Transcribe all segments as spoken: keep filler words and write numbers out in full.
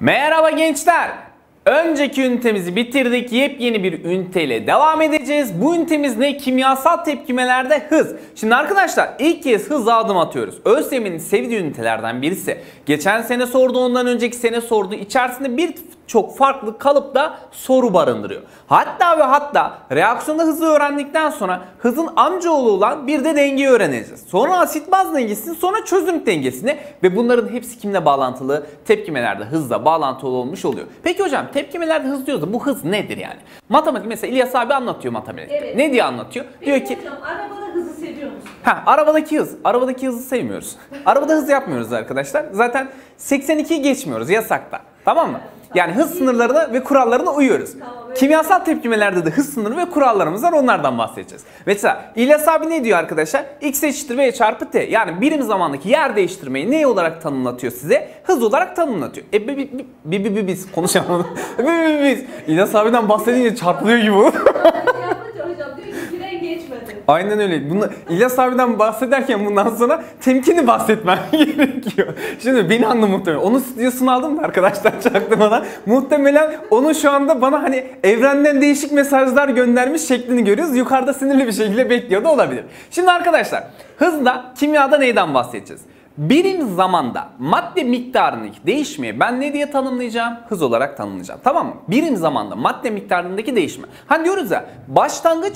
Merhaba gençler. Önceki ünitemizi bitirdik. Yepyeni bir üniteyle devam edeceğiz. Bu ünitemiz ne? Kimyasal tepkimelerde hız. Şimdi arkadaşlar ilk kez hıza adım atıyoruz. ÖSYM'nin sevdiği ünitelerden birisi. Geçen sene sordu, ondan önceki sene sordu. İçerisinde bir çok farklı kalıpta soru barındırıyor. Hatta ve hatta reaksiyonda hızı öğrendikten sonra hızın amcaoğlu olan bir de dengeyi öğreneceğiz. Sonra asit baz dengesini, sonra çözünürlük dengesini ve bunların hepsi kimle bağlantılı? Tepkimelerde hızla bağlantılı olmuş oluyor. Peki hocam tepkimelerde hız diyoruz da bu hız nedir yani? Matematik mesela İlyas abi anlatıyor matematikte. Evet. Ne diye anlatıyor? Peki diyor ki hocam, arabada hızı seviyor musun? Ha, arabadaki hız. Arabadaki hızı sevmiyoruz. Arabada hız yapmıyoruz arkadaşlar. Zaten seksen ikiyi geçmiyoruz yasakta. Tamam mı? Yani hız sınırlarına ve kurallarına uyuyoruz. Tamam, kimyasal tepkimelerde de hız sınırı ve kurallarımız var, onlardan bahsedeceğiz. Mesela İlyas abi ne diyor arkadaşlar? X eşittir V çarpı T. Yani birim zamandaki yer değiştirmeyi ne olarak tanımlatıyor size? Hız olarak tanımlatıyor. E bi, bi, bi, bi, bi, biz konuşamadık. bi, bi, biz. İlyas abiden bahsedince çarpılıyor gibi. Aynen öyle. Bunu, İlyas abiden bahsederken bundan sonra temkinli bahsetmem gerekiyor. Şimdi beni anla muhtemelen. Onun stüdyosunu aldım da arkadaşlar çaktırmadan. Muhtemelen onun şu anda bana hani evrenden değişik mesajlar göndermiş şeklini görüyoruz. Yukarıda sinirli bir şekilde bekliyor da olabilir. Şimdi arkadaşlar hızla kimyada neyden bahsedeceğiz? Birim zamanda madde miktarındaki değişmeyi ben ne diye tanımlayacağım? Hız olarak tanımlayacağım. Tamam mı? Birim zamanda madde miktarındaki değişme. Hani diyoruz ya başlangıç,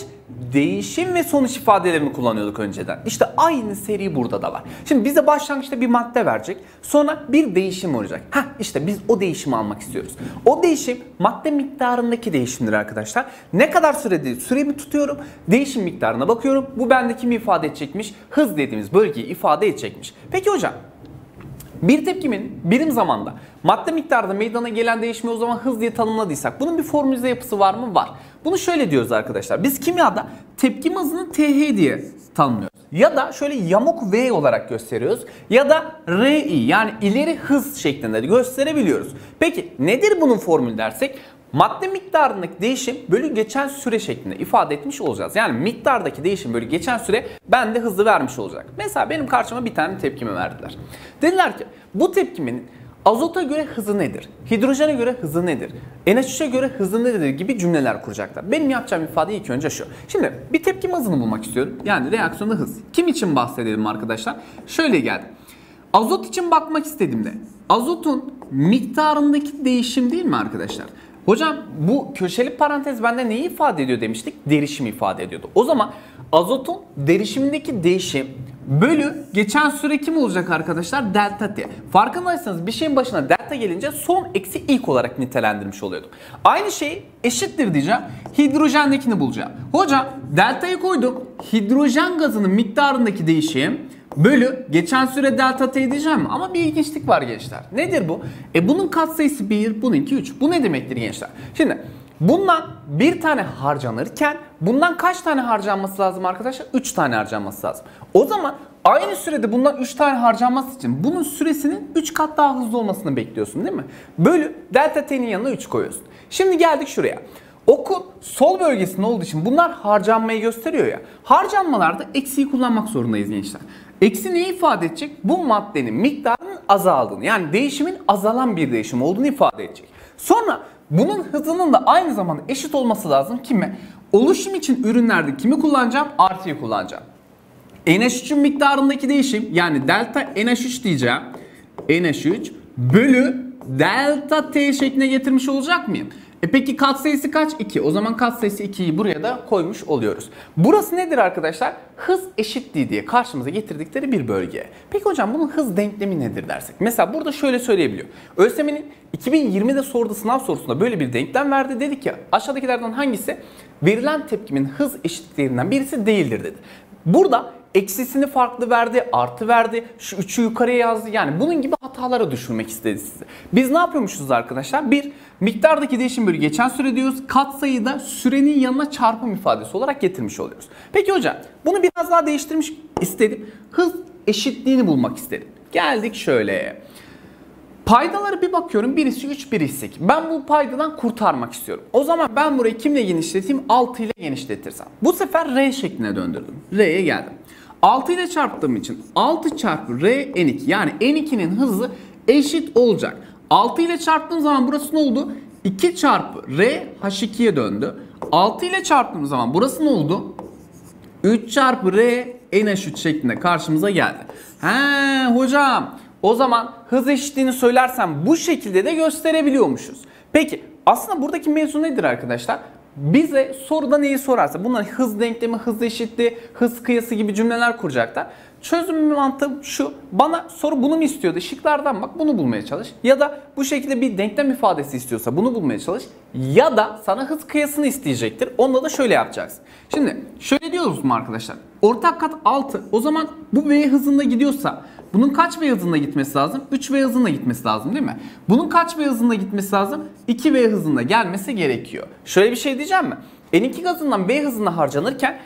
değişim ve sonuç ifadelerini kullanıyorduk önceden. İşte aynı seri burada da var. Şimdi bize başlangıçta bir madde verecek. Sonra bir değişim olacak. Heh işte biz o değişimi almak istiyoruz. O değişim madde miktarındaki değişimdir arkadaşlar. Ne kadar sürede süremi tutuyorum. Değişim miktarına bakıyorum. Bu bende kimi ifade edecekmiş? Hız dediğimiz bölgeyi ifade edecekmiş. Peki hocam bir tepkimin birim zamanda madde miktarında meydana gelen değişimi o zaman hız diye tanımladıysak bunun bir formülize yapısı var mı? Var. Bunu şöyle diyoruz arkadaşlar. Biz kimyada tepkim hızını T H diye tanımlıyoruz. Ya da şöyle yamuk V olarak gösteriyoruz. Ya da R I yani ileri hız şeklinde gösterebiliyoruz. Peki nedir bunun formülü dersek? Madde miktarındaki değişim bölü geçen süre şeklinde ifade etmiş olacağız. Yani miktardaki değişim bölü geçen süre bende hızı vermiş olacak. Mesela benim karşıma bir tane tepkimi verdiler. Dediler ki bu tepkimin azota göre hızı nedir? Hidrojene göre hızı nedir? N H üç'e göre hızı nedir gibi cümleler kuracaklar. Benim yapacağım ifade ilk önce şu. Şimdi bir tepkim hızını bulmak istiyorum. Yani reaksiyonda hız. Kim için bahsedelim arkadaşlar? Şöyle geldi. Azot için bakmak istediğimde azotun miktarındaki değişim değil mi arkadaşlar? Hocam bu köşeli parantez bende neyi ifade ediyor demiştik? Derişimi ifade ediyordu. O zaman azotun derişimindeki değişim bölü geçen süre kim olacak arkadaşlar? Delta T. Farkındaysanız bir şeyin başına delta gelince son eksi ilk olarak nitelendirmiş oluyorduk. Aynı şeyi eşittir diyeceğim. Hidrojendekini bulacağım. Hocam delta'yı koyduk. Hidrojen gazının miktarındaki değişim bölü geçen süre delta T diyeceğim ama bir ilginçlik var gençler. Nedir bu? E bunun katsayısı bir, bununki üç. Bu ne demektir gençler? Şimdi bundan bir tane harcanırken bundan kaç tane harcanması lazım arkadaşlar? üç tane harcanması lazım. O zaman aynı sürede bundan üç tane harcanması için bunun süresinin üç kat daha hızlı olmasını bekliyorsun değil mi? Bölü delta T'nin yanına üç koyuyorsun. Şimdi geldik şuraya. Okun sol bölgesinde olduğu için bunlar harcanmayı gösteriyor ya. Harcanmalarda eksiyi kullanmak zorundayız gençler. Eksi neyi ifade edecek? Bu maddenin miktarının azaldığını yani değişimin azalan bir değişim olduğunu ifade edecek. Sonra bunun hızının da aynı zamanda eşit olması lazım kime? Oluşum için ürünlerde kimi kullanacağım? Artıyı kullanacağım. N H üçün miktarındaki değişim yani delta N H üç diyeceğim. N H üç bölü delta T şekline getirmiş olacak mıyım? E peki katsayısı kaç? iki. O zaman katsayısı ikiyi buraya da koymuş oluyoruz. Burası nedir arkadaşlar? Hız eşitliği diye karşımıza getirdikleri bir bölge. Peki hocam bunun hız denklemi nedir dersek? Mesela burada şöyle söyleyebiliyor. ÖSYM'nin iki bin yirmide sorduğu sınav sorusunda böyle bir denklem verdi. Dedi ki aşağıdakilerden hangisi verilen tepkimin hız eşitliklerinden birisi değildir dedi. Burada eksisini farklı verdi, artı verdi, şu üçü yukarıya yazdı. Yani bunun gibi hatalara düşürmek istedi sizi. Biz ne yapıyormuşuz arkadaşlar? Bir, miktardaki değişim bölü geçen süre diyoruz. Katsayı da sürenin yanına çarpım ifadesi olarak getirmiş oluyoruz. Peki hocam bunu biraz daha değiştirmiş istedim. Hız eşitliğini bulmak istedim. Geldik şöyle. Paydalara bir bakıyorum. Birisi üç, birisi iki. Ben bu paydadan kurtarmak istiyorum. O zaman ben burayı kimle genişleteyim? altı ile genişletirsem. Bu sefer R şekline döndürdüm. R'ye geldim. altı ile çarptığım için altı çarpı R N iki yani N iki'nin hızı eşit olacak. altı ile çarptığım zaman burası ne oldu? iki çarpı R H iki'ye döndü. altı ile çarptığım zaman burası ne oldu? üç çarpı R N H üç şeklinde karşımıza geldi. He hocam, o zaman hız eşitliğini söylersem bu şekilde de gösterebiliyormuşuz. Peki aslında buradaki mevzu nedir arkadaşlar? Bize soruda neyi sorarsa, bunların hız denklemi, hız eşitliği, hız kıyası gibi cümleler kuracaklar. Çözüm mantığı şu: bana soru bunu mu istiyordu? Şıklardan bak, bunu bulmaya çalış. Ya da bu şekilde bir denklem ifadesi istiyorsa bunu bulmaya çalış. Ya da sana hız kıyasını isteyecektir. Onda da şöyle yapacaksın. Şimdi şöyle diyoruz mu arkadaşlar? Ortak kat altı. O zaman bu v hızında gidiyorsa bunun kaç v hızında gitmesi lazım? üç v hızında gitmesi lazım değil mi? Bunun kaç v hızında gitmesi lazım? iki v hızında gelmesi gerekiyor. Şöyle bir şey diyeceğim mi? N iki gazından v hızına harcanırken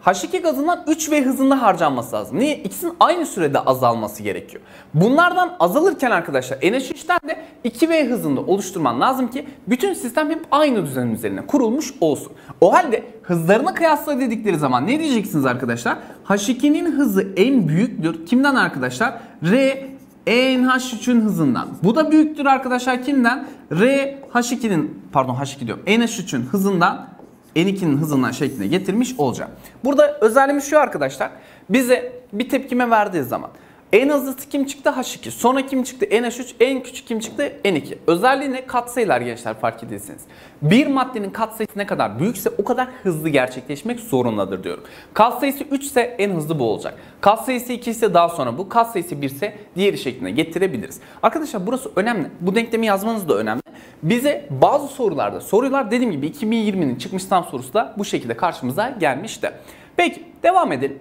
H iki gazından üç V hızında harcanması lazım. Niye? İkisinin aynı sürede azalması gerekiyor. Bunlardan azalırken arkadaşlar N H üç'ten de iki V hızında oluşturman lazım ki bütün sistem hep aynı düzenin üzerine kurulmuş olsun. O halde hızlarını kıyasla dedikleri zaman ne diyeceksiniz arkadaşlar? H iki'nin hızı en büyüktür. Kimden arkadaşlar? R N H üç'ün hızından. Bu da büyüktür arkadaşlar kimden? R H iki'nin pardon H iki diyorum. N H üç'ün hızından N iki'nin hızından şekline getirmiş olacağım. Burada özelliğimiz şu arkadaşlar. Bize bir tepkime verdiği zaman en hızlısı kim çıktı? H iki. Sonra kim çıktı? N H üç. En küçük kim çıktı? N iki. Özelliği ne? Katsayılar gençler, fark ediyorsunuz. Bir maddenin katsayısı ne kadar büyükse o kadar hızlı gerçekleşmek zorundadır diyorum. Katsayısı üç ise en hızlı bu olacak. Katsayısı iki ise daha sonra bu. Katsayısı bir ise diğeri şekline getirebiliriz. Arkadaşlar burası önemli. Bu denklemi yazmanız da önemli. Bize bazı sorularda soruyorlar. Dediğim gibi iki bin yirmi'nin çıkmış sınav sorusu da bu şekilde karşımıza gelmişti. Peki devam edelim.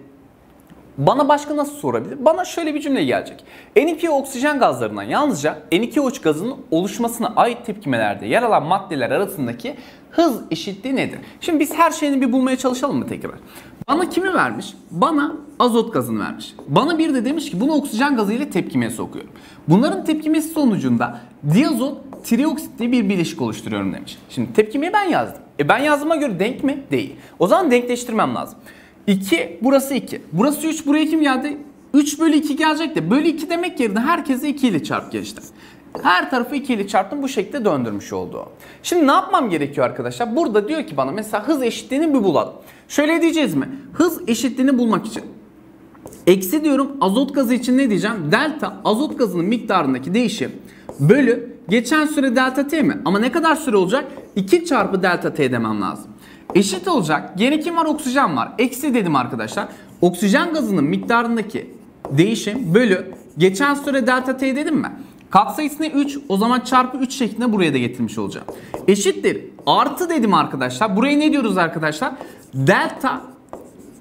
Bana başka nasıl sorabilir? Bana şöyle bir cümle gelecek. N iki O oksijen gazlarından yalnızca N iki O üç gazının oluşmasına ait tepkimelerde yer alan maddeler arasındaki hız eşitliği nedir? Şimdi biz her şeyini bir bulmaya çalışalım mı tekrar? Bana kimi vermiş? Bana azot gazını vermiş. Bana bir de demiş ki bunu oksijen gazı ile tepkimeye sokuyorum. Bunların tepkimesi sonucunda diazot trioksit diye bir bileşik oluşturuyorum demiş. Şimdi tepkimeyi ben yazdım. E ben yazdığıma göre denk mi? Değil. O zaman denkleştirmem lazım. iki, burası iki. Burası üç, buraya kim geldi? üç bölü iki gelecek de bölü iki demek yerine herkese iki ile çarp gençler. Her tarafı iki ile çarptım, bu şekilde döndürmüş oldu. Şimdi ne yapmam gerekiyor arkadaşlar? Burada diyor ki bana mesela hız eşitliğini bir bulalım. Şöyle diyeceğiz mi? Hız eşitliğini bulmak için eksi diyorum, azot gazı için ne diyeceğim? Delta azot gazının miktarındaki değişim bölü geçen süre delta t mi? Ama ne kadar süre olacak? iki çarpı delta t demem lazım. Eşit olacak. Gene kim var? Oksijen var. Eksi dedim arkadaşlar. Oksijen gazının miktarındaki değişim bölü geçen süre delta t dedim mi? Katsayısını üç, o zaman çarpı üç şeklinde buraya da getirmiş olacağım. Eşittir. Artı dedim arkadaşlar. Buraya ne diyoruz arkadaşlar? Delta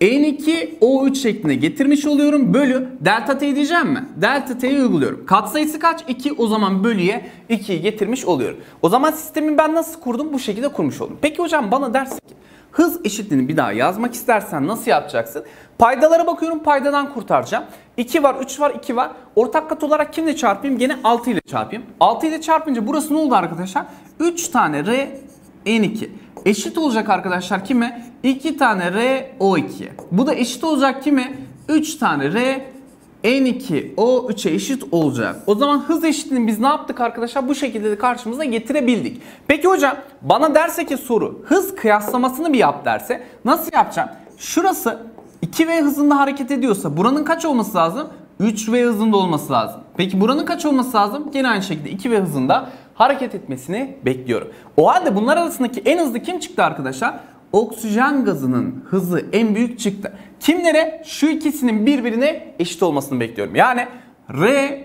N iki O üç şeklinde getirmiş oluyorum. Bölü delta t diyeceğim mi? Delta t'yi uyguluyorum. Katsayısı kaç? iki. O zaman bölüye iki'yi getirmiş oluyorum. O zaman sistemi ben nasıl kurdum? Bu şekilde kurmuş oldum. Peki hocam bana dersin ki hız eşitliğini bir daha yazmak istersen nasıl yapacaksın? Paydalara bakıyorum, paydadan kurtaracağım. iki var, üç var, iki var. Ortak kat olarak kimle çarpayım? Gene altı ile çarpayım. altı ile çarpınca burası ne oldu arkadaşlar? üç tane R N iki. Eşit olacak arkadaşlar kime? iki tane R O iki'ye. Bu da eşit olacak kime? üç tane R N iki O üç'e eşit olacak. O zaman hız eşitliğini biz ne yaptık arkadaşlar? Bu şekilde de karşımıza getirebildik. Peki hocam bana derse ki soru hız kıyaslamasını bir yap derse nasıl yapacağım? Şurası iki V hızında hareket ediyorsa buranın kaç olması lazım? üç V hızında olması lazım. Peki buranın kaç olması lazım? Gene aynı şekilde iki V hızında hareket etmesini bekliyorum. O halde bunlar arasındaki en hızlı kim çıktı arkadaşlar? Oksijen gazının hızı en büyük çıktı. Kimlere? Şu ikisinin birbirine eşit olmasını bekliyorum. Yani R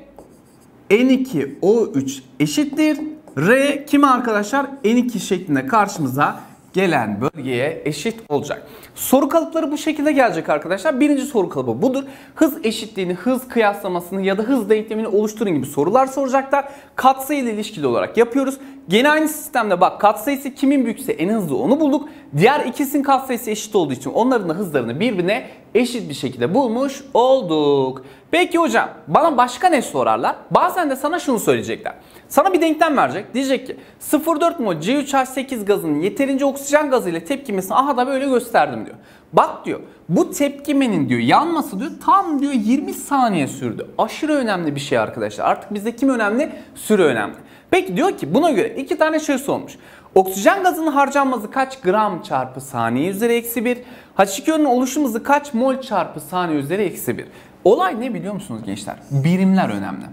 N iki O üç eşittir. R kime arkadaşlar? N iki şeklinde karşımıza gelen bölgeye eşit olacak. Soru kalıpları bu şekilde gelecek arkadaşlar. Birinci soru kalıbı budur. Hız eşitliğini, hız kıyaslamasını ya da hız denklemini oluşturun gibi sorular soracaklar. Katsayı ile ilişkili olarak yapıyoruz. Gene aynı sistemde bak katsayısı kimin büyükse en hızlı onu bulduk. Diğer ikisinin katsayısı eşit olduğu için onların da hızlarını birbirine eşit bir şekilde bulmuş olduk. Peki hocam bana başka ne sorarlar? Bazen de sana şunu söyleyecekler. Sana bir denklem verecek. Diyecek ki sıfır virgül dört mol C üç H sekiz gazının yeterince oksijen gazıyla tepkimesini aha da böyle gösterdim diyor. Bak diyor bu tepkimenin diyor yanması diyor tam diyor yirmi saniye sürdü. Aşırı önemli bir şey arkadaşlar. Artık bizde kim önemli? Süre önemli. Peki diyor ki buna göre iki tane şey sormuş. Oksijen gazının harcanması kaç gram çarpı saniye üzeri eksi bir? H iki O'nun oluşum hızı kaç mol çarpı saniye üzeri eksi bir? Olay ne biliyor musunuz gençler? Birimler önemli.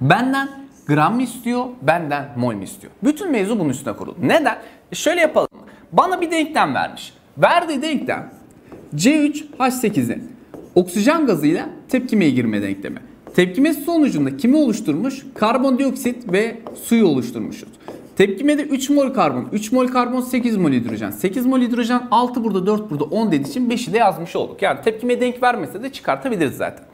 Benden gram mı istiyor, benden mol mi istiyor? Bütün mevzu bunun üstüne kuruldu. Neden? E şöyle yapalım. Bana bir denklem vermiş. Verdiği denklem C üç H sekiz'in oksijen gazıyla tepkimeye girme denklemi. Tepkimesi sonucunda kimi oluşturmuş? Karbondioksit ve suyu oluşturmuşuz. Tepkimede üç mol karbon, üç mol karbon, sekiz mol hidrojen, sekiz mol hidrojen, altı burada, dört burada, on dediği için beşi de yazmış olduk. Yani tepkimeye denk vermese de çıkartabiliriz zaten.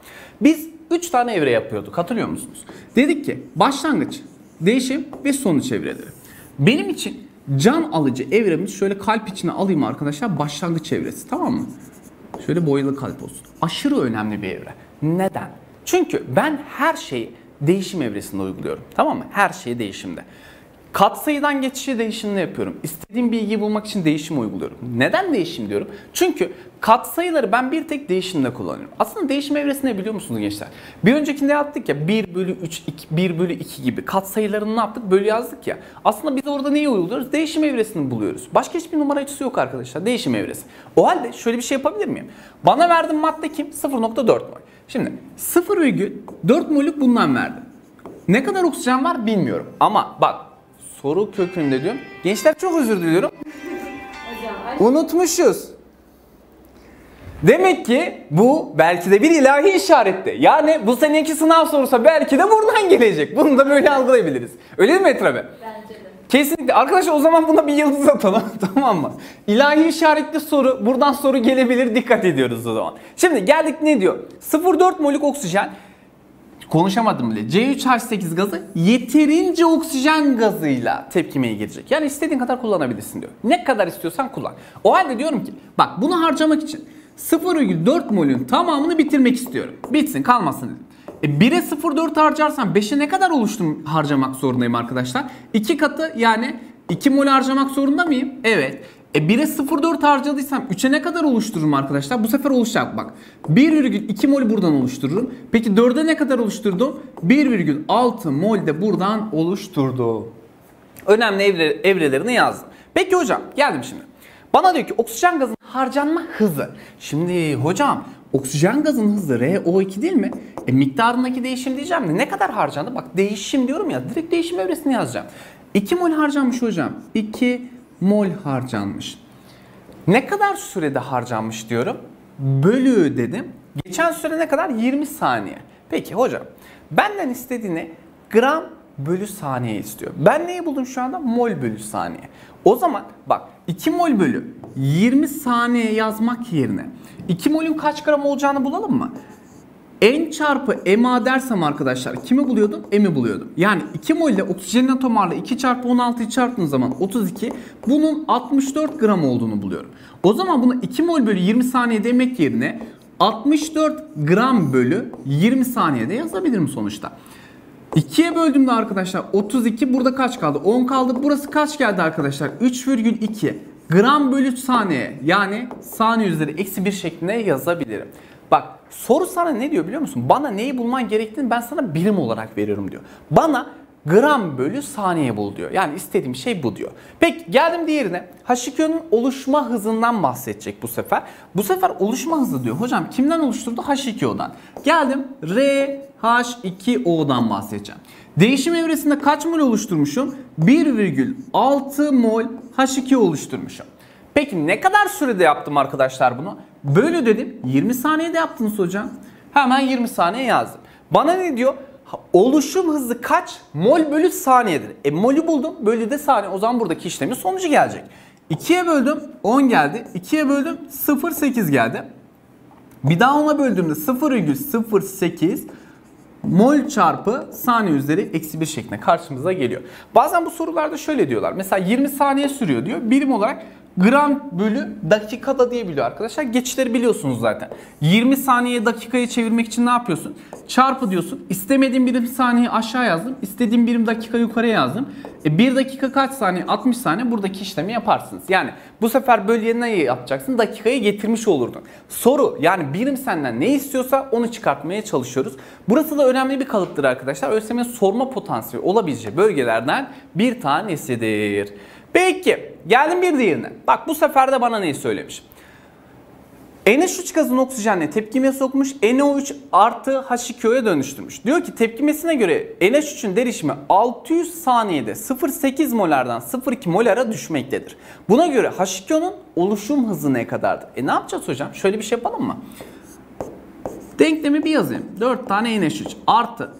Biz üç tane evre yapıyorduk, hatırlıyor musunuz? Dedik ki başlangıç, değişim ve sonuç evreleri. Benim için can alıcı evremiz, şöyle kalp içine alayım arkadaşlar, başlangıç evresi, tamam mı? Şöyle boyalı kalp olsun. Aşırı önemli bir evre. Neden? Çünkü ben her şeyi değişim evresinde uyguluyorum, tamam mı? Her şeyi değişimde. Katsayıdan geçişe değişimle yapıyorum. İstediğim bilgiyi bulmak için değişim uyguluyorum. Neden değişim diyorum? Çünkü katsayıları ben bir tek değişimle kullanıyorum. Aslında değişim evresi ne biliyor musunuz gençler? Bir öncekinde yaptık ya bir bölü üç, bir bölü iki gibi katsayılarını ne yaptık? Bölü yazdık ya. Aslında biz orada neyi uyguluyoruz? Değişim evresini buluyoruz. Başka hiçbir numara açısı yok arkadaşlar. Değişim evresi. O halde şöyle bir şey yapabilir miyim? Bana verdiğim madde kim? sıfır virgül dört mol. Şimdi sıfır virgül dört mol'lük bundan verdim. Ne kadar oksijen var bilmiyorum. Ama bak. Soru kökünde diyorum. Gençler çok özür diliyorum. Unutmuşuz. Demek ki bu belki de bir ilahi işaretti. Yani bu seneki sınav sorusu belki de buradan gelecek. Bunu da böyle algılayabiliriz. Öyle değil mi Etra Bey? Bence de. Kesinlikle. Arkadaşlar o zaman buna bir yıldız atalım. Tamam mı? İlahi işaretli soru. Buradan soru gelebilir. Dikkat ediyoruz o zaman. Şimdi geldik ne diyor? sıfır virgül dört mol'lük oksijen. Konuşamadım bile. C üç H sekiz gazı yeterince oksijen gazıyla tepkimeye girecek. Yani istediğin kadar kullanabilirsin diyor. Ne kadar istiyorsan kullan. O halde diyorum ki bak bunu harcamak için sıfır virgül dört mol'ün tamamını bitirmek istiyorum. Bitsin kalmasın dedim. E bire sıfır virgül dört harcarsan beşe ne kadar oluştum harcamak zorundayım arkadaşlar? iki katı yani iki mol harcamak zorunda mıyım? Evet. E bire sıfır virgül dört harcadıysam üçe ne kadar oluştururum arkadaşlar? Bu sefer oluşacak bak. bir virgül iki mol buradan oluştururum. Peki dörde ne kadar oluşturdum? bir virgül altı mol de buradan oluşturdu. Önemli evre, evrelerini yazdım. Peki hocam geldim şimdi. Bana diyor ki oksijen gazının harcanma hızı. Şimdi hocam oksijen gazının hızı R O iki değil mi? E miktarındaki değişim diyeceğim de ne kadar harcandı? Bak değişim diyorum ya direkt değişim evresini yazacağım. iki mol harcanmış hocam. iki mol harcanmış. Ne kadar sürede harcanmış diyorum? Bölü dedim. Geçen süre ne kadar? yirmi saniye. Peki hocam benden istediğini gram bölü saniye istiyor. Ben neyi buldum şu anda? Mol bölü saniye. O zaman bak iki mol bölü yirmi saniye yazmak yerine iki mol'ün kaç gram olacağını bulalım mı? N çarpı M A dersem arkadaşlar kimi buluyordum? M'i buluyordum. Yani iki mol ile oksijenin atom ağırlığı iki çarpı on altı'yı çarptığınız zaman otuz iki. Bunun altmış dört gram olduğunu buluyorum. O zaman bunu iki mol bölü yirmi saniye demek yerine altmış dört gram bölü yirmi saniyede yazabilirim sonuçta. ikiye böldüğümde arkadaşlar otuz iki burada kaç kaldı? on kaldı. Burası kaç geldi arkadaşlar? üç virgül iki gram bölü saniye yani saniye üzeri eksi bir şeklinde yazabilirim. Bak soru sana ne diyor biliyor musun? Bana neyi bulman gerektiğini ben sana birim olarak veriyorum diyor. Bana gram bölü saniye bul diyor. Yani istediğim şey bu diyor. Peki geldim diğerine. H iki O'nun oluşma hızından bahsedecek bu sefer. Bu sefer oluşma hızı diyor. Hocam kimden oluşturdu? H iki O'dan. Geldim R H iki O'dan bahsedeceğim. Değişim evresinde kaç mol oluşturmuşum? bir virgül altı mol H iki O oluşturmuşum. Peki ne kadar sürede yaptım arkadaşlar bunu? Bölü dedim. yirmi saniyede yaptınız hocam. Hemen yirmi saniye yazdım. Bana ne diyor? Oluşum hızı kaç? Mol bölü saniyedir. E mol'ü buldum. Bölü de saniye. O zaman buradaki işlemin sonucu gelecek. ikiye böldüm. on geldi. ikiye böldüm. sıfır virgül sekiz geldi. Bir daha ona böldüğümde sıfır virgül sıfır sekiz mol çarpı saniye üzeri eksi bir şeklinde karşımıza geliyor. Bazen bu sorularda şöyle diyorlar. Mesela yirmi saniye sürüyor diyor. Birim olarak gram bölü dakikada diye biliyor arkadaşlar. Geçişleri biliyorsunuz zaten. yirmi saniye dakikaya çevirmek için ne yapıyorsun? Çarpı diyorsun. İstemediğim birim saniye aşağı yazdım. İstediğim birim dakika yukarıya yazdım. E bir dakika kaç saniye? altmış saniye. Buradaki işlemi yaparsınız. Yani bu sefer bölüye ne yapacaksın? Dakikayı getirmiş olurdun. Soru yani birim senden ne istiyorsa onu çıkartmaya çalışıyoruz. Burası da önemli bir kalıptır arkadaşlar. ÖSYM'nin sorma potansiyeli olabileceği bölgelerden bir tanesidir. Peki geldim bir diğerine. Bak bu sefer de bana neyi söylemiş? N H üç gazını oksijenle tepkimeye sokmuş, N O üç artı H iki O'ya dönüştürmüş. Diyor ki tepkimesine göre N H üçün derişimi altı yüz saniyede sıfır virgül sekiz molardan sıfır virgül iki molara düşmektedir. Buna göre H iki O'nun oluşum hızı ne kadardır? E ne yapacağız hocam? Şöyle bir şey yapalım mı? Denklemi bir yazayım. dört tane N H üç artı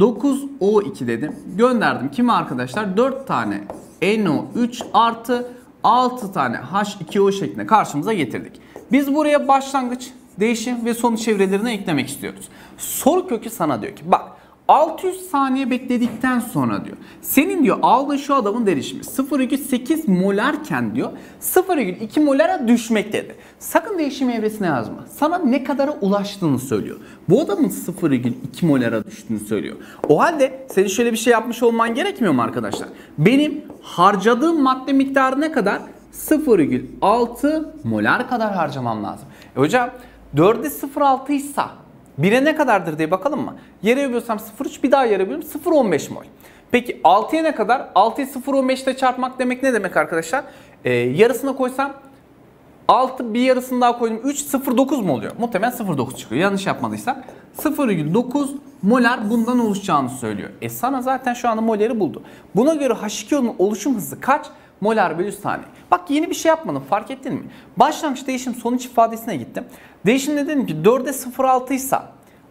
dokuz O iki dedim. Gönderdim. Kime arkadaşlar? dört tane N O üç artı altı tane H iki O şeklinde karşımıza getirdik. Biz buraya başlangıç, değişim ve sonuç evrelerini eklemek istiyoruz. Soru kökü sana diyor ki bak altı yüz saniye bekledikten sonra diyor. Senin diyor aldığın şu adamın derişimi sıfır virgül sekiz molarken diyor sıfır virgül iki molara düşmektedir. Sakın değişim evresine yazma. Sana ne kadara ulaştığını söylüyor. Bu adamın sıfır virgül iki molara düştüğünü söylüyor. O halde senin şöyle bir şey yapmış olman gerekmiyor mu arkadaşlar? Benim harcadığım madde miktarı ne kadar? sıfır virgül altı molar kadar harcamam lazım. E hocam dörde sıfır virgül altı ise bire ne kadardır diye bakalım mı? Yere yapıyorsam sıfır virgül üç bir daha yere yapıyorum sıfır virgül on beş mol. Peki altıya ne kadar? altıyı sıfır virgül on beş ile çarpmak demek ne demek arkadaşlar? Ee, yarısına koysam altı bir yarısını daha koydum üç sıfır virgül dokuz mu oluyor? Muhtemelen sıfır virgül dokuz çıkıyor yanlış yapmadıysam. sıfır virgül dokuz molar bundan oluşacağını söylüyor. E sana zaten şu anda moleri buldu. Buna göre H iki O'nun oluşum hızı kaç? Molar bölü saniye. Bak yeni bir şey yapmadım fark ettin mi? Başlangıç değişim sonuç ifadesine gittim. Değişimde dedim ki dörde sıfır virgül altı ise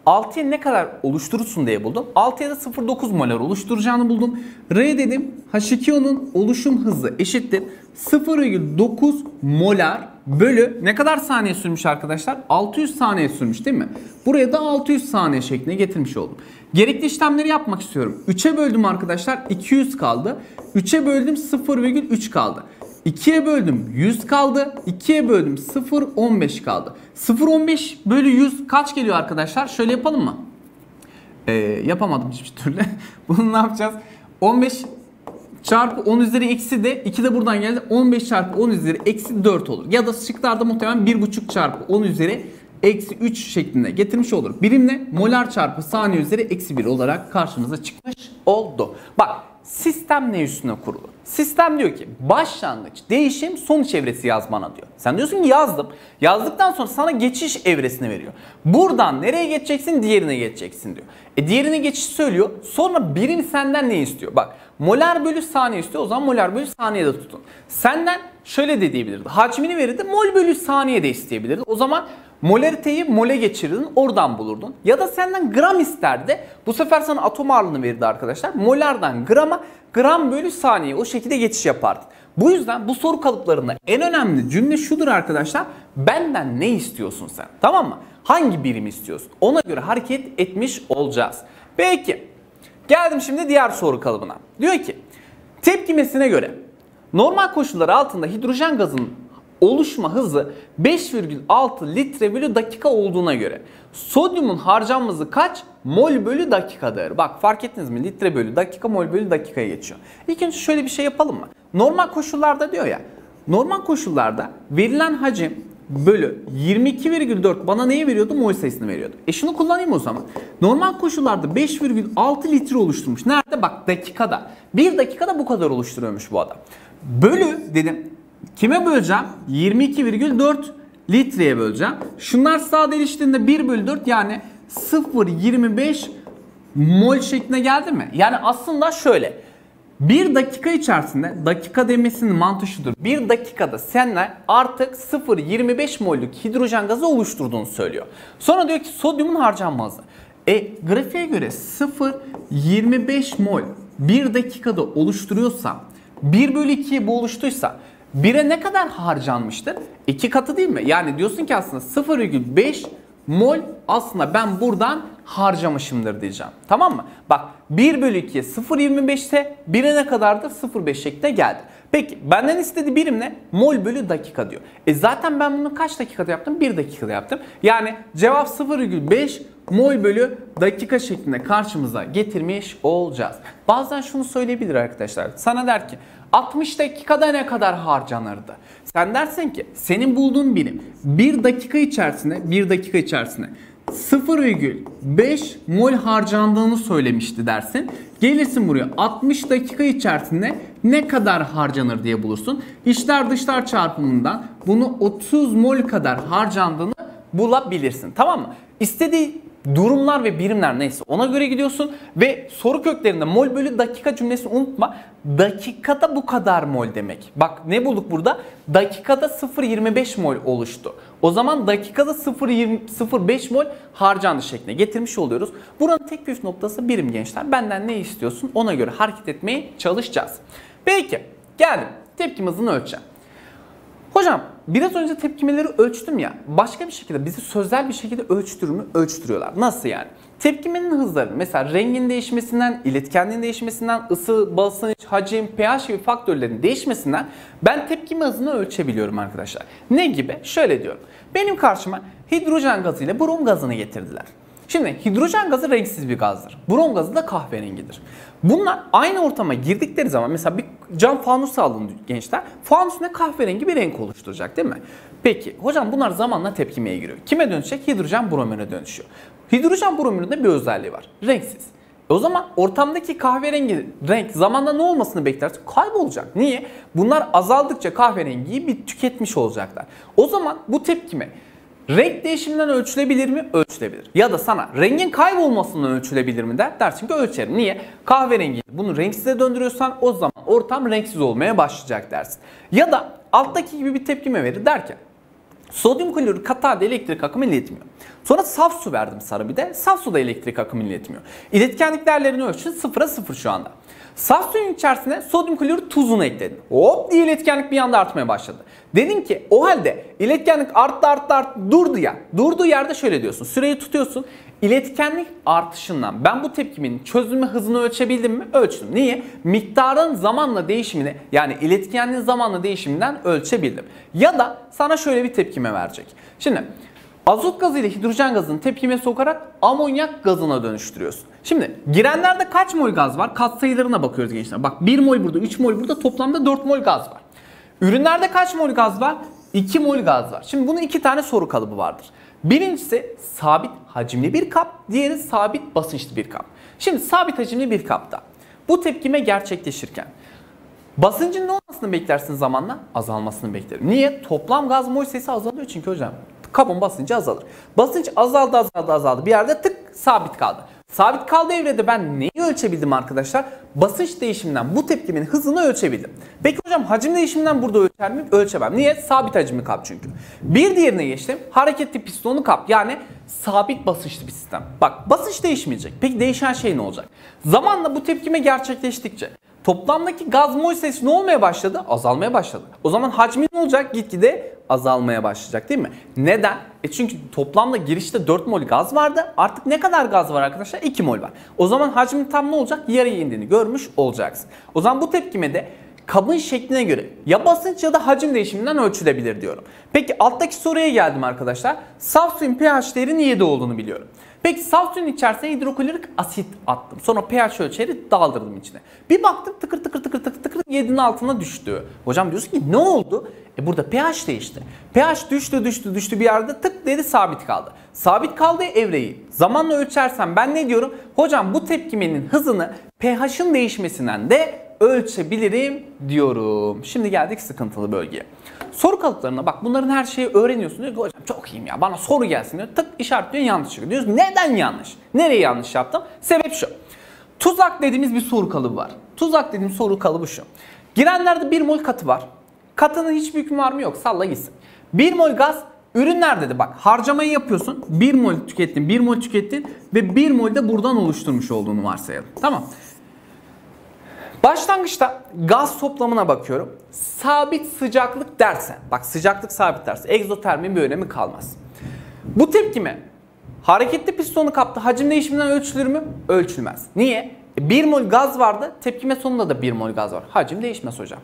altıya ne kadar oluşturursun diye buldum. altıya da sıfır virgül dokuz molar oluşturacağını buldum. R dedim H iki O'nun oluşum hızı eşittir sıfır virgül dokuz molar bölü ne kadar saniye sürmüş arkadaşlar? altı yüz saniye sürmüş değil mi? Buraya da altı yüz saniye şeklinde getirmiş oldum. Gerekli işlemleri yapmak istiyorum. üçe böldüm arkadaşlar iki yüz kaldı. üçe böldüm sıfır virgül üç kaldı. ikiye böldüm yüz kaldı. ikiye böldüm sıfır virgül on beş kaldı. sıfır virgül on beş bölü yüz kaç geliyor arkadaşlar? Şöyle yapalım mı? Ee, yapamadım hiçbir türlü. Bunu ne yapacağız? on beş çarpı on üzeri eksi de iki de buradan geldi. on beş çarpı on üzeri eksi dört olur. Ya da şıklarda muhtemelen bir virgül beş çarpı on üzeri eksi üç şeklinde getirmiş olur. Birimle molar çarpı saniye üzeri eksi bir olarak karşımıza çıkmış oldu. Bak sistem ne üstüne kurulu? Sistem diyor ki başlangıç, değişim, sonuç evresi yaz bana diyor. Sen diyorsun ki yazdım. Yazdıktan sonra sana geçiş evresini veriyor. Buradan nereye geçeceksin? Diğerine geçeceksin diyor. E diğerine geçiş söylüyor. Sonra birim senden ne istiyor? Bak molar bölü saniye istiyor. O zaman molar bölü saniyede tutun. Senden şöyle de diyebilirdi. Hacmini verirdi. Mol bölü saniye de isteyebilirdi. O zaman molariteyi mole geçirirdin. Oradan bulurdun. Ya da senden gram isterdi. Bu sefer sana atom ağırlığını verirdi arkadaşlar. Molardan grama gram bölü saniye o şekilde geçiş yapardın. Bu yüzden bu soru kalıplarında en önemli cümle şudur arkadaşlar. Benden ne istiyorsun sen? Tamam mı? Hangi birimi istiyorsun? Ona göre hareket etmiş olacağız. Peki. Geldim şimdi diğer soru kalıbına. Diyor ki tepkimesine göre normal koşullar altında hidrojen gazının oluşma hızı beş virgül altı litre bölü dakika olduğuna göre sodyumun harcanması kaç mol bölü dakikadır? Bak fark ettiniz mi? Litre bölü dakika mol bölü dakikaya geçiyor. İlk önce şöyle bir şey yapalım mı? Normal koşullarda diyor ya. Normal koşullarda verilen hacim bölü yirmi iki virgül dört bana neyi veriyordu? Mol sayısını veriyordu. E şunu kullanayım o zaman. Normal koşullarda beş virgül altı litre oluşturmuş. Nerede? Bak dakikada. bir dakikada bu kadar oluşturuyormuş bu adam. Bölü dedim. Kime böleceğim? yirmi iki virgül dört litreye böleceğim. Şunlar sadeleştiğinde bir bölü dört yani sıfır virgül yirmi beş mol şekline geldi mi? Yani aslında şöyle. bir dakika içerisinde dakika demesinin mantığı şudur. bir dakikada senler artık sıfır virgül yirmi beş mollük hidrojen gazı oluşturduğunu söylüyor. Sonra diyor ki sodyumun harcanması. E grafiğe göre sıfır virgül yirmi beş mol bir dakikada oluşturuyorsa bir bölü ikiye bu oluştuysa bire ne kadar harcanmıştır? iki katı değil mi? Yani diyorsun ki aslında sıfır virgül beş mol aslında ben buradan harcamışımdır diyeceğim. Tamam mı? Bak bir bölü ikiye sıfır virgül yirmi beş ise bire ne kadardır? sıfır virgül beş şeklinde geldi. Peki benden istediği birim ne? Mol bölü dakika diyor. E zaten ben bunu kaç dakikada yaptım? bir dakikada yaptım. Yani cevap sıfır virgül beş mol bölü dakika şeklinde karşımıza getirmiş olacağız. Bazen şunu söyleyebilir arkadaşlar. Sana der ki altmış dakikada ne kadar harcanırdı? Sen dersin ki senin bulduğun birim bir dakika içerisinde bir dakika içerisinde sıfır virgül beş mol harcandığını söylemişti dersin. Gelirsin buraya altmış dakika içerisinde ne kadar harcanır diye bulursun. İçler dışlar çarpımından bunu otuz mol kadar harcandığını bulabilirsin. Tamam mı? İstediği durumlar ve birimler neyse ona göre gidiyorsun ve soru köklerinde mol bölü dakika cümlesini unutma. Dakikada bu kadar mol demek. Bak ne bulduk burada? Dakikada sıfır virgül yirmi beş mol oluştu. O zaman dakikada sıfır virgül beş mol harcandı şekline getirmiş oluyoruz. Buranın tek püf noktası birim gençler. Benden ne istiyorsun? Ona göre hareket etmeye çalışacağız. Peki geldim. Tepkim hızını ölçeceğim. Hocam biraz önce tepkimeleri ölçtüm ya, başka bir şekilde bizi sözel bir şekilde ölçtür mü ölçtürüyorlar. Nasıl yani? Tepkimenin hızları mesela rengin değişmesinden, iletkenliğin değişmesinden, ısı, basınç, hacim, pH gibi faktörlerin değişmesinden ben tepkime hızını ölçebiliyorum arkadaşlar. Ne gibi? Şöyle diyorum. Benim karşıma hidrojen gazı ile brom gazını getirdiler. Şimdi hidrojen gazı renksiz bir gazdır. Brom gazı da kahverengidir. Bunlar aynı ortama girdikleri zaman mesela bir cam fanusu alın gençler. Fanus ne? Kahverengi bir renk oluşturacak değil mi? Peki hocam bunlar zamanla tepkimeye giriyor. Kime dönüşecek? Hidrojen bromine dönüşüyor. Hidrojen brominin de bir özelliği var. Renksiz. O zaman ortamdaki kahverengi renk zamanla ne olmasını beklersin? Kaybolacak. Niye? Bunlar azaldıkça kahverengiyi bir tüketmiş olacaklar. O zaman bu tepkime renk değişiminden ölçülebilir mi? Ölçülebilir. Ya da sana rengin kaybolmasından ölçülebilir mi der? Dersin ki ölçerim. Niye? Kahverengi bunu renksize döndürüyorsan o zaman ortam renksiz olmaya başlayacak dersin. Ya da alttaki gibi bir tepkime verir derken sodyum klorür katı elektrik akımı iletmiyor. Sonra saf su verdim sarı bir de. Saf su da elektrik akımı iletmiyor. İletkenlik değerlerini ölçün sıfıra sıfır şu anda. Saf suyun içerisine sodyum klorür tuzunu ekledin. Hop diye iletkenlik bir anda artmaya başladı. Dedin ki o halde iletkenlik arttı arttı arttı durdu ya. Durduğu yerde şöyle diyorsun. Süreyi tutuyorsun. İletkenlik artışından ben bu tepkimin çözülme hızını ölçebildim mi? Ölçtüm. Niye? Miktarın zamanla değişimini yani iletkenliğin zamanla değişiminden ölçebildim. Ya da sana şöyle bir tepkime verecek. Şimdi azot gazı ile hidrojen gazını tepkime sokarak amonyak gazına dönüştürüyorsun. Şimdi girenlerde kaç mol gaz var? Katsayılarına bakıyoruz gençler. Bak bir mol burada, üç mol burada, toplamda dört mol gaz var. Ürünlerde kaç mol gaz var? iki mol gaz var. Şimdi bunun iki tane soru kalıbı vardır. Birincisi sabit hacimli bir kap, diğeri sabit basınçlı bir kap. Şimdi sabit hacimli bir kapta bu tepkime gerçekleşirken basıncın ne olmasını beklersin zamanla? Azalmasını beklerim. Niye? Toplam gaz mol sayısı azalıyor çünkü hocam. Kabın basıncı azalır. Basınç azaldı azaldı azaldı bir yerde tık sabit kaldı. Sabit kaldı evrede ben neyi ölçebildim arkadaşlar? Basınç değişiminden bu tepkimin hızını ölçebildim. Peki hocam hacim değişiminden burada ölçer miyim? Ölçemem. Niye? Sabit hacimli kap çünkü. Bir diğerine geçtim. Hareketli pistonlu kap. Yani sabit basınçlı bir sistem. Bak basınç değişmeyecek. Peki değişen şey ne olacak? Zamanla bu tepkime gerçekleştikçe toplamdaki gaz mol sayısı ne olmaya başladı? Azalmaya başladı. O zaman hacmi ne olacak? Gitgide azalmaya başlayacak değil mi? Neden? E çünkü toplamda girişte dört mol gaz vardı. Artık ne kadar gaz var arkadaşlar? iki mol var. O zaman hacmin tam ne olacak? Yarıya indiğini görmüş olacaksın. O zaman bu tepkime de kabın şekline göre ya basınç ya da hacim değişiminden ölçülebilir diyorum. Peki alttaki soruya geldim arkadaşlar. Saf suyun pH değerinin yedi olduğunu biliyorum. Peki saf suyun içerisine hidroklorik asit attım. Sonra pH ölçeri daldırdım içine. Bir baktım tıkır tıkır tıkır tıkır tıkır yedinin altına düştü. Hocam diyorsun ki ne oldu? E burada pH değişti. pH düştü düştü düştü bir yerde tık dedi sabit kaldı. Sabit kaldığı evreyi zamanla ölçersem ben ne diyorum? Hocam bu tepkimenin hızını pH'ın değişmesinden de ölçebilirim diyorum. Şimdi geldik sıkıntılı bölgeye. Soru kalıplarına bak bunların her şeyi öğreniyorsun. Diyor ki hocam çok iyiyim ya bana soru gelsin diyor. Tık işaretliyor yanlış çıkıyor. Diyorsun neden yanlış? Nereye yanlış yaptım? Sebep şu. Tuzak dediğimiz bir soru kalıbı var. Tuzak dediğimiz soru kalıbı şu. Girenlerde bir mol katı var. Katının hiçbir hükmü var mı? Yok. Salla gitsin. bir mol gaz ürünler dedi. Bak harcamayı yapıyorsun. bir mol tükettin, bir mol tükettin ve bir mol de buradan oluşturmuş olduğunu varsayalım. Tamam. Başlangıçta gaz toplamına bakıyorum. Sabit sıcaklık dersen, bak sıcaklık sabit derse egzotermin bir önemi kalmaz. Bu tepkime Hareketli pistonun kapta hacim değişiminden ölçülür mü? Ölçülmez. Niye? bir mol gaz vardı, tepkime sonunda da bir mol gaz var. Hacim değişmez hocam.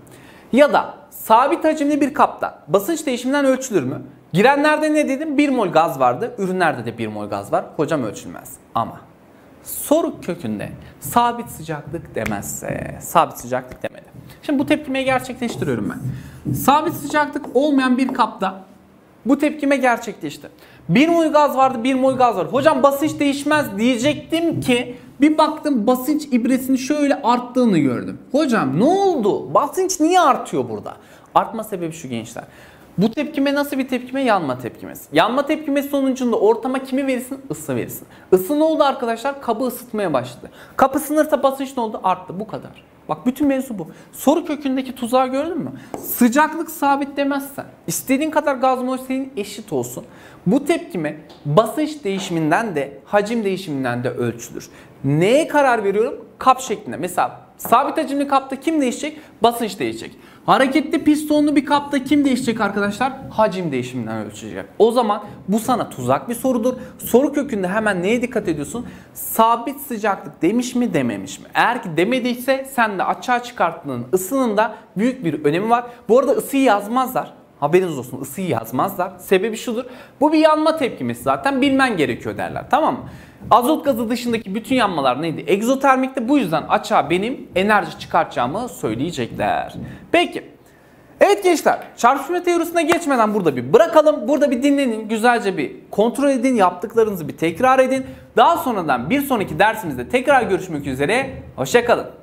Ya da sabit hacimli bir kapta basınç değişiminden ölçülür mü? Girenlerde ne dedim? bir mol gaz vardı, ürünlerde de bir mol gaz var. Hocam ölçülmez. Ama soru kökünde sabit sıcaklık demezse, sabit sıcaklık demedi. Şimdi bu tepkimeyi gerçekleştiriyorum ben. Sabit sıcaklık olmayan bir kapta bu tepkime gerçekleşti. bir mol gaz vardı, bir mol gaz var. Hocam basınç değişmez diyecektim ki bir baktım basınç ibresinin şöyle arttığını gördüm. Hocam ne oldu? Basınç niye artıyor burada? Artma sebebi şu gençler. Bu tepkime nasıl bir tepkime? Yanma tepkimesi. Yanma tepkimesi sonucunda ortama kimi verirsin? Isı verirsin. Isı ne oldu arkadaşlar? Kabı ısıtmaya başladı. Kapı sınırsa basınç ne oldu? Arttı. Bu kadar. Bak bütün mevzu bu. Soru kökündeki tuzağı gördün mü? Sıcaklık sabit demezsen, istediğin kadar gaz moleküllerinin eşit olsun. Bu tepkime basınç değişiminden de hacim değişiminden de ölçülür. Neye karar veriyorum? Kap şeklinde. Mesela sabit hacimli kapta kim değişecek? Basınç değişecek. Hareketli pistonlu bir kapta kim değişecek arkadaşlar? Hacim değişiminden ölçecek. O zaman bu sana tuzak bir sorudur. Soru kökünde hemen neye dikkat ediyorsun? Sabit sıcaklık demiş mi dememiş mi? Eğer ki demediyse sen de açığa çıkarttığın ısının da büyük bir önemi var. Bu arada ısıyı yazmazlar. Haberiniz olsun, ısıyı yazmazlar. Sebebi şudur. Bu bir yanma tepkimesi zaten, bilmen gerekiyor derler. Tamam mı? Azot gazı dışındaki bütün yanmalar neydi? Egzotermikte, bu yüzden açığa benim enerji çıkartacağımı söyleyecekler. Peki. Evet gençler, çarpışma teorisine geçmeden burada bir bırakalım. Burada bir dinlenin, güzelce bir kontrol edin, yaptıklarınızı bir tekrar edin. Daha sonradan bir sonraki dersimizde tekrar görüşmek üzere. Hoşça kalın.